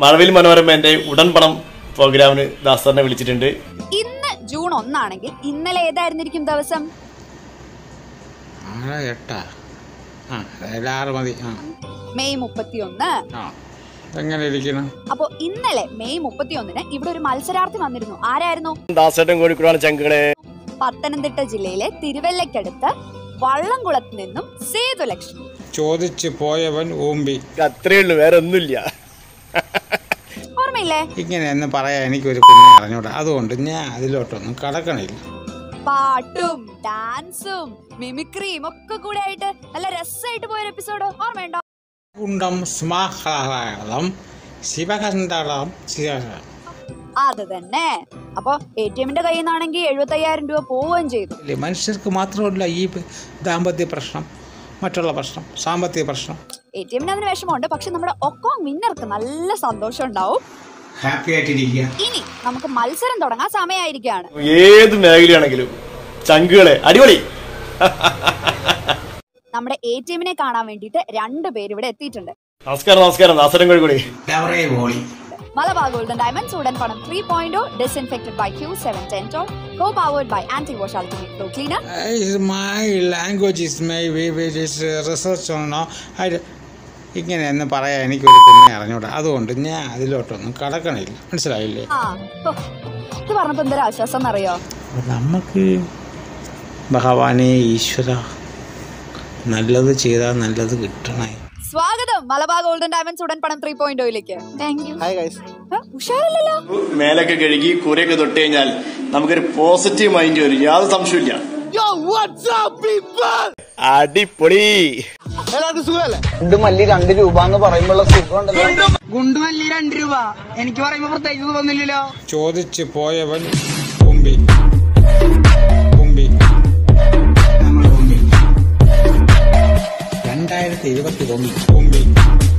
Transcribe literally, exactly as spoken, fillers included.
Marvel Manoramende, Udan Panam program, the Sana Vilicitende. In June on Nanaki, in the Leda and Nikim Davasam. May Mupationa. Upon in the May Mupationa, if you malser Arthur, I don't know. Dasadan go to Kranjangre Patan and the Tajile, Tirivella Kadata. Palangulat Nenum, say the election. Chodi Chipoyavan Umbi. That thrill were Nulia. Or Mile. He can end the Paraya and he could not other one. Yeah, the Loton, Karakanil. Partum, dansum, mimicry, Mokakudate, a recite for episode of Ormanda. Kundam, Smahalam, Sibakandalam, Sierra. Other than there, about eight minutes in on a gay, Ruthayar into a po and jay. Lemonster Kumatro Laib, Dambati Persam, Matala Persam, Sambati Persam. Eight minutes in the Vashmond, a function number of Okong winner, Kamala Sandoshan now. Happy at Idiga. Ini, Namaka Malser and Doranga Same Idigan. Yea, the Magilianagilu. Changule, Adioli. Number eight minute Kana Vendita, Randa Bay with a theatre. Oscar, Oscar, and Oscar and Gurguri. Every boy. Malabar Golden Diamond Soda and Panam three point oh, disinfected by Q seven ten, co-powered by Anti-Wash Ultimate Pro Cleaner. Uh, my language is maybe it is uh, research on now. I can end the Paraya any good in the other one. Yeah, the Loton, Karakanil, and Slightly. Ah, the Parapandra, Samaria. Ramaki Bahavani Ishura Nadla the Chira, Nadla the good tonight. Swagatham, Malabar Golden Diamond Soda and Panam three point oh. Thank you. Hi guys. Huh? Usharalala. Melaka keligi kureka dotteyal namukku a positive mind varu yadu samshayilla. Yo, what's up people? Adipoli. Ellarku sugala. Gundumalli two രൂപ എന്ന് പറയുമ്പോൾ സുഖമുണ്ടല്ലോ. ഗുണ്ടുമല്ലി രണ്ട് രൂപ. എനിക്ക് പറയുമ്പോൾ പ്രത്യേകിച്ച് തോന്നില്ലല്ലോ. ചോദിച്ചു പോയവൻ കുമ്പി. കുമ്പി. നമ്മൾ കുമ്പി. twenty twenty-one കുമ്പി.